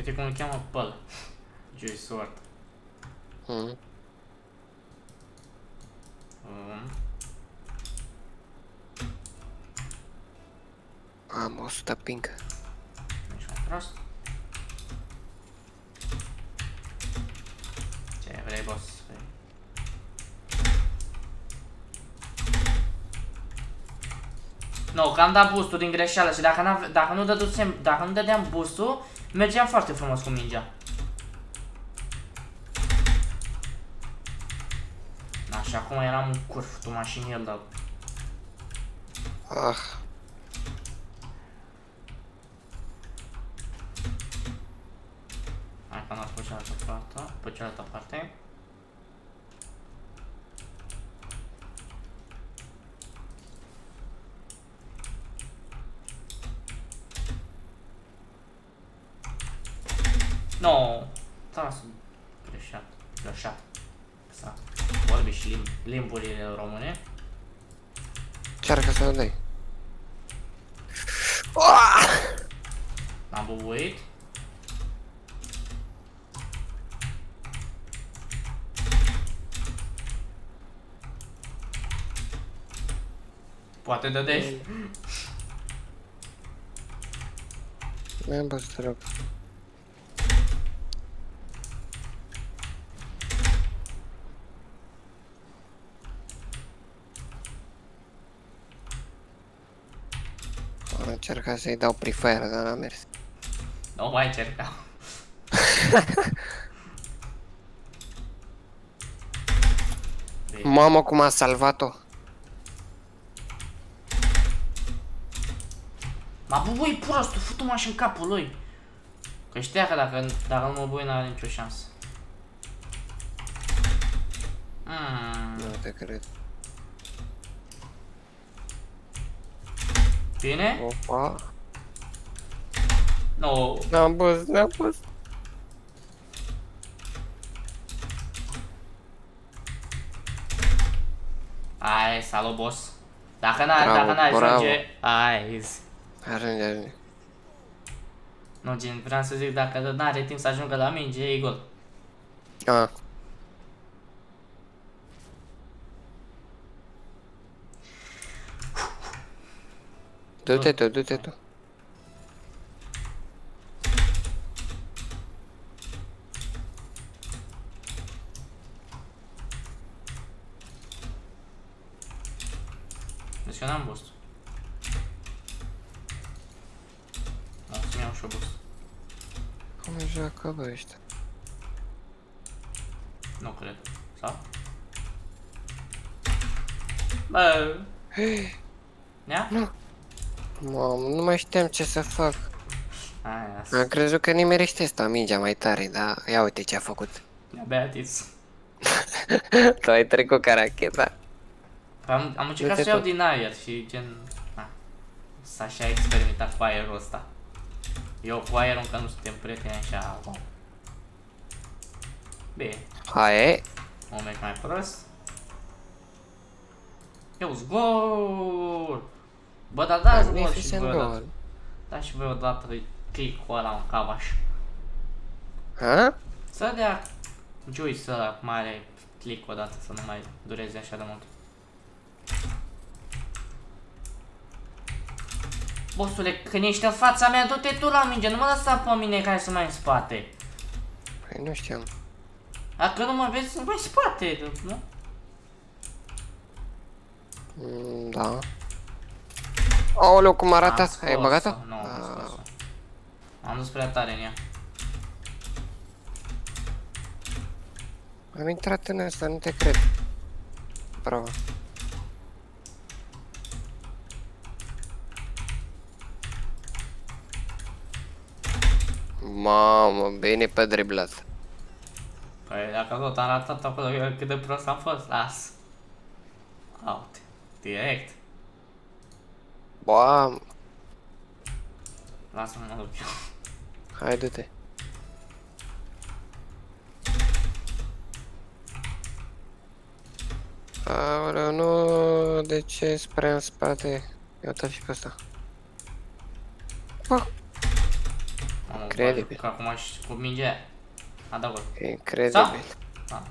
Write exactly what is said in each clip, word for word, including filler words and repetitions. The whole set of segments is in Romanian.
Uite cum îl cheamă pe ăla. Joy Sword. Mm. Um. Am o sută ping. Nici un prost. Ce vrei, boss? No, că am dat boost-ul din greșeală și dacă, dacă, nu, dădusem, dacă nu dădeam boost-ul, mergeam foarte frumos cu mingea. Da, și acum eram un curf, tu mașini el, dar... Ah. Hai că am dat pe cealaltă parte, pe cealaltă parte. No, da, sunt greșat, greșat, să vorbi și lim limburile române. Cearcă să-l dai. N-am bubuit. Poate dădești. Mi-am băzut, te rog. Încerca să-i dau prefire, dar n-a mers. Nu mai încercam. Mamă, cum a salvat-o. M-a bubuit prostul, fut-o maș în capul lui. Că știa că dacă, dacă nu mă bui, n-are nicio șansă. Mm. Nu te cred. Bine? Opa. No. N-am pus, n-am pus. Hai, salut, boss. Dacă n-ajunge, hai. Ajunge, ajunge. Nu, gen, vreau să zic, dacă n-are timp să ajungă la minge, e gol. Ah. Du-te tu, du-te tu. Deci eu n-am boost. O să-mi iau și-o boost. Cum îi joacă, bă, ăștia? Nu cred. Sau? Bă! Nea? Nu. Mamă, nu mai știam ce să fac. Am crezut că nimerește asta mingea mai tare, dar ia uite ce a făcut. Abia atiți. Tu ai trecut ca racheta. Am, am încercat să iau din aer și gen... S-a și-a experimentat cu aerul ăsta. Eu cu aerul încă nu suntem prieteni așa... Bine. Hai. Moment mai prost. Eu zgol! Bă, dar dați gol și voi odată. Dați și voi odată click-ul ăla în cap așa. Ha? Să dea juice ăla cum are click-ul odată, să nu mai dureze așa de mult. Bossule, când ești în fața mea, du-te tu la minge, nu mă lăsa pe mine care sunt mai în spate. Păi nu știam. Dacă nu mă vezi, sunt mai în spate, nu? Mm, da. Aoleu, cum arată asta? Ai băgat-o? Nu, am scos-o. Am dus prea tare în ea. Am intrat în asta, nu te cred. Bravo. Mamă, bine pe driblat. Păi dacă tot am ratat acolo, cât de prost am fost, las. Out. Direct. Bam! Lasă-mă, mă duc eu. Hai, du-te. Aoleu, nu... De ce spre în spate? Ia uita-l și pe ăsta. Bă! Incredibil. Că acum și cu mingea. A dat gol. Incredibil. Da.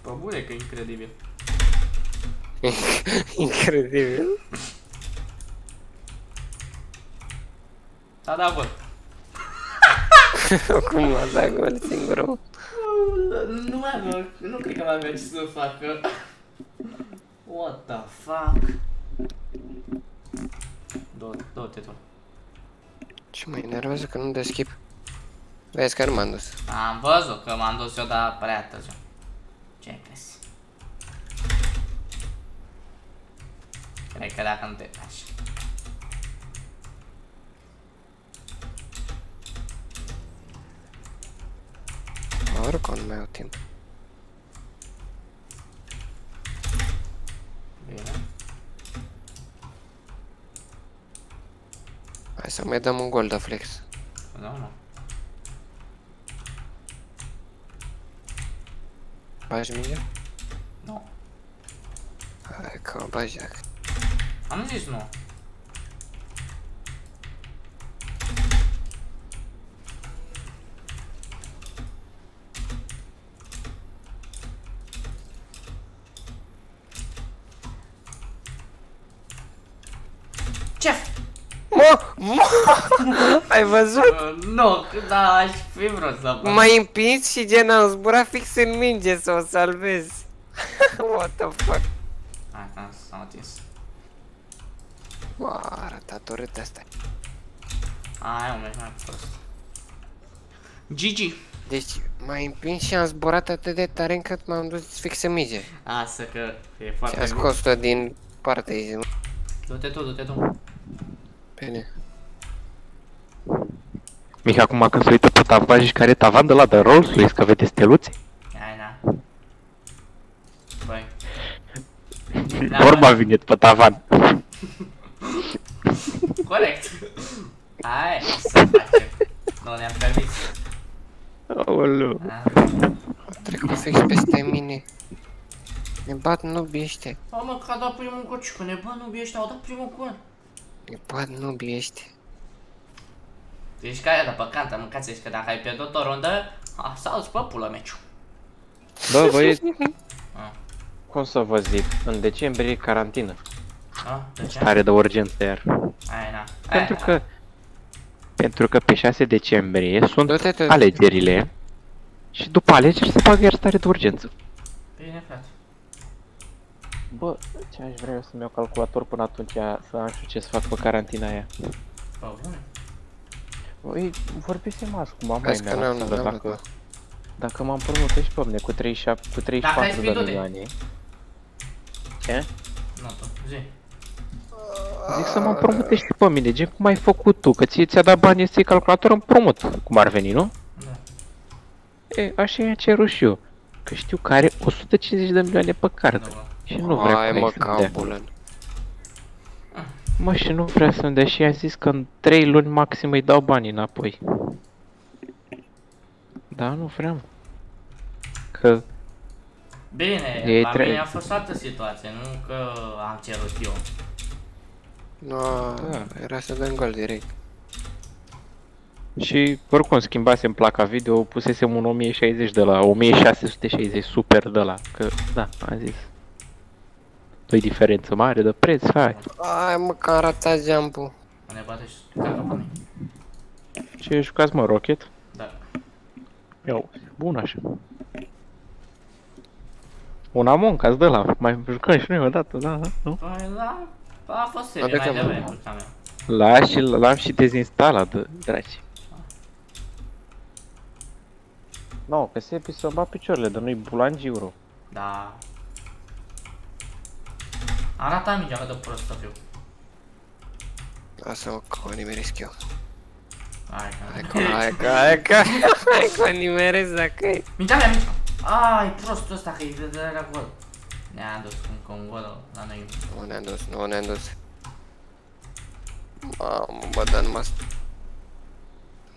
Pă bune că incredibil. Incredibil. A dat gol. Acum a dat gol singurul. Nu mai am, nu cred că mai avea ce să facă. What the fuck? Două te tu. Ce mă enervează că nu dă skip. Vezi că m-am dus. Am văzut că m-am dus eu, dar prea tăzut. Ce ai crezi? Cred că dacă nu te lași. Oricum nu mai au timp. Bine. Hai să mai dăm un gol de flex. Da, nu. Bagi mingea? Nu. Hai că o bagi dacă. Am zis nu. Ai văzut? Uh, nu, dar aș fi vrut să fac. M-ai împins și gen am zburat fix în minge să o salvez. What the fuck? Hai, că s-a întins. M-a arătat urât asta. Hai, omule, mai prost. G G. Deci m-ai împins și am zburat atât de tare încât m-am dus fix în minge. Asta că e foarte bun. Și a scos-o din partea ei. Du-te tu, du-te tu. Bine. Miha, acum când se uită pe tavaj, care e tavan de la de Rolls-Royce, că vede steluțe? Hai, da. Băi. Vorba vine pe tavan. Corect. Hai, să facem. Nu ne-am permis. Aoleu. A trecut fix peste mine. Ne bat nubii ăștia. A, mă, că a dat primul gol, că ne bat nubii ăștia, au dat primul gol. Ne bat nubii ăștia. Ești ca aia de păcant, am mâncat, că dacă ai pierdut o rundă, s-a dus pe pulă meciul. Bă, voi... Cum să vă zic, în decembrie e carantină. A, de ce? Stare de urgență, iar. Aia, na. Pentru că... Pentru că pe șase decembrie sunt alegerile. Și după alegeri se bagă iar stare de urgență. Bine, frate. Bă, ce-aș vrea eu să-mi iau calculator până atunci, să am știu ce să fac pe carantina aia. Bă, bune. Ei, vorbise mas cu mama mea, dacă, dacă, dacă m-am împrumutat și pe mine cu treizeci și patru de milioane. Ce? Nu, tot, zi. Zic să mă împrumutești și pe mine, gen cum ai făcut tu, că ție ți-a dat bani este calculator împrumut, cum ar veni, nu? Da. E, așa i-a cerut și eu, că știu că are o sută cincizeci de milioane pe card și nu vrea cum ai să-mi dea. Mă, și nu vrea să-mi dea și i-a zis că în trei luni maxim îi dau banii înapoi. Da, nu vreau. Că... Bine, la mine a fost altă situație, nu că am cerut eu. No, da, era să dăm gol direct. Și oricum schimbasem placa video, pusesem un o mie șaizeci de la, o mie șase sute șaizeci super de la, că da, am zis. Nu-i diferență mare de preț, hai! Hai mă, că arătați jump-ul! Ne bate și caca pe mine. Ce jucați mă, Rocket? Da. Iau, bun așa. Un Among Us de la, mai jucăm și noi odată, da, da, nu? Păi da, a fost serie mai devreme, culta mea. L-am și, l-am și dezinstalat, dragi. No, că Sepi să-mi bat picioarele, dar nu-i bulangiu. Da. Arată-mi mingea, că dă prost să fiu. Lasă-mă, că o nimeresc eu. Hai că, hai că, hai că, hai că o nimeresc dacă-i. Mingea mea, mingea! Ai, prostul ăsta că-i de de la gol. Ne-a dus încă un gol la noi. Nu ne-a dus, nu ne-a dus. Mamă, bă, dar nu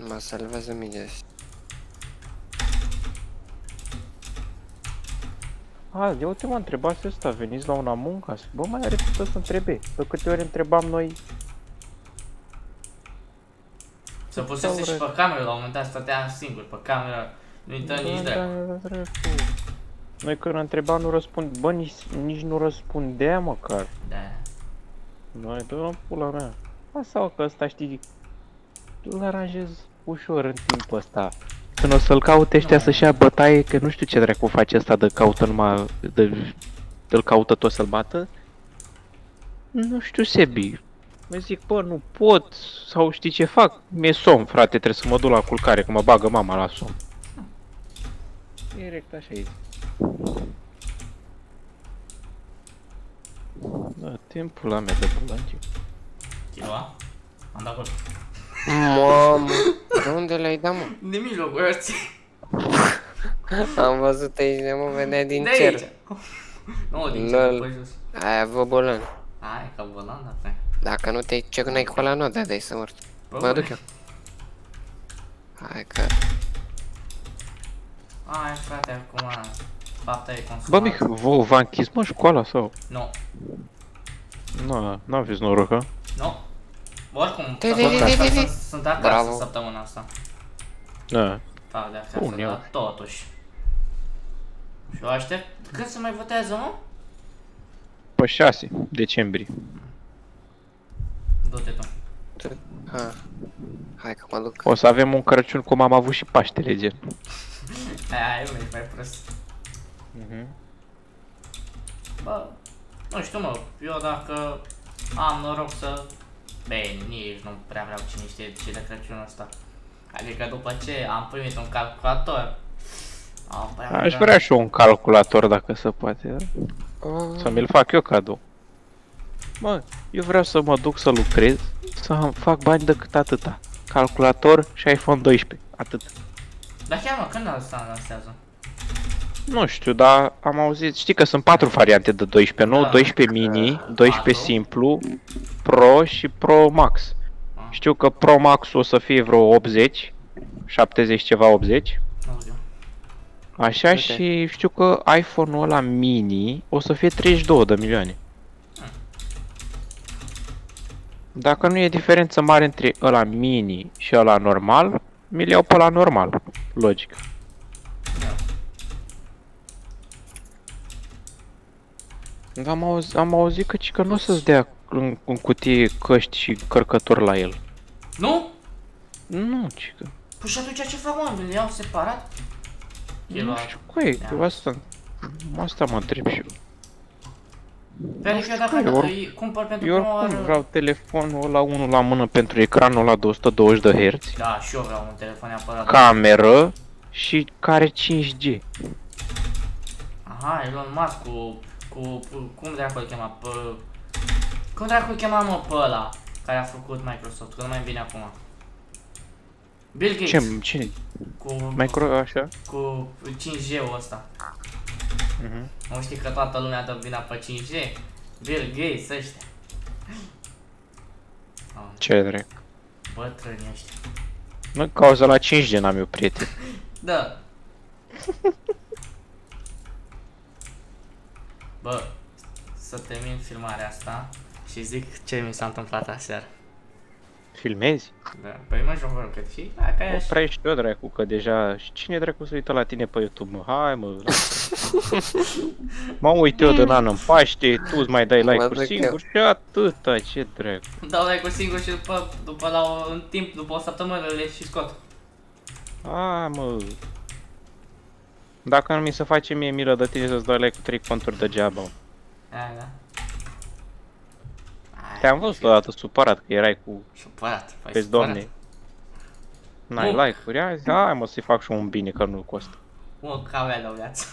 mă salvează mingea asta. A, de ultima întrebase ăsta, veniți la un Among Us? Bă, mai are putea să întrebe, de câte ori întrebam noi. Să pusese și pe cameră, la un moment dat stătea singur pe camera, nu intra nici dracu. Noi când întrebam nu răspund, bă, nici, nici nu răspundea măcar. Da. Noi dă-o pula mea. Asta că ăsta știi, îl aranjez ușor în timpul ăsta. Când o să-l caute ăștia no. să-și ia bătaie, că nu știu ce dracu face ăsta de caută numai, de, de-l caută tot să-l bată. Nu știu, Sebi. Mă zic, bă, nu pot, sau știi ce fac? Mi-e somn, frate, trebuie să mă duc la culcare, că mă bagă mama la somn. Direct așa e. Da, timpul la mea de bulanchi. Chiloa? Am dat gol. Mamă, de unde le-ai dat, mă? De mijlocul ăsta. Am văzut aici, de mă, venea din de cer. Aici. Nu, din cer, pe jos. Aia vă bolan. Aia, ca bolan, da, pe. Dacă nu te-ai ce n-ai cola, nu, da, dai să mor. Mă duc eu. Hai că... Ai, frate, acum fapta e consumat. Bă, mic, vă, v-a închis, mă, școala sau? Nu. Nu, n-aveți noroc, ha? Nu. Oricum, sunt acasă săptămâna asta. Da. Da, de acasă, dar totuși. Și eu aștept. Când se mai votează, mă? Pe șase decembrie. Du-te tu. Ha. Hai că mă duc. O să avem un Crăciun cum am avut și Paștele, gen. Aia, eu ești mai prost. Mhm. Bă, nu știu, mă, eu dacă am noroc să... Bine, nici nu prea vreau cine știe ce de Crăciunul ăsta. Adică după ce am primit un calculator... Aș vrea și eu un calculator dacă se poate, să mi-l fac eu cadou. Mă, eu vreau să mă duc să lucrez, să fac bani decât atâta. Calculator și iPhone doisprezece, atât. Dar chiar, mă, când asta lansează? Nu știu, dar am auzit, știi că sunt patru variante de doisprezece, nu? Da. doisprezece mini, doisprezece patru. Simplu, Pro și Pro Max. Ah. Știu că Pro Max o să fie vreo optzeci, șaptezeci ceva, optzeci. Audio. Așa, okay. Și știu că iPhone-ul ăla mini o să fie treizeci și două de milioane. Dacă nu e diferență mare între ăla mini și ăla normal, mi-l iau pe ăla normal, logic. Da. Am, auz, am auzit că, că nu o să-ți dea în, în cutie căști și cărcător la el. Nu? Nu, cică. Păi și atunci ce fac, mă? Mi-l iau separat? Nu, nu știu cui, cu asta, asta mă întreb și eu. Pentru că dacă îi cumpăr pentru prima oară... vreau telefonul ăla unul la mână pentru ecranul ăla de o sută douăzeci de herți. Da, și eu vreau un telefon neapărat. Cameră și care cinci G. Aha, Elon Musk cu... cu... cum dracu-l chema? Cum dracu-l chema, mă, pe ăla care a făcut Microsoft, că nu mai vine acum. Bill Gates. Ce? Cine? Cu... micro... așa? Cu cinci G-ul ăsta. Uh-huh. Nu știi că toată lumea dă vina pe cinci G? Bill Gates, ăștia. Ce drept? Bătrâni ăștia. Nu, cauza la cinci G n-am eu prieten. Da. Bă, să termin filmarea asta și zic ce mi s-a întâmplat aseară. Filmezi? Da, păi mă, joc vorba cât fii, dacă e așa. Oprești eu, dracu, că deja... Cine dracu să uită la tine pe YouTube, mă? Hai, mă... Mă uit eu din an în Paște, tu îți mai dai like-uri singur și atâta, ce dracu. Dau like-uri singur și după, după la o, în timp, după o săptămână le și scot. Hai, mă... Dacă nu mi se face mie milă de tine să-ți dau like cu trei conturi degeaba. Aia, da. Te-am văzut odată supărat că erai cu... Supărat, păi supărat. Doamne, n-ai like-uri azi? Hai mă să-i fac și un bine că nu costă. Mă, că avea la viață.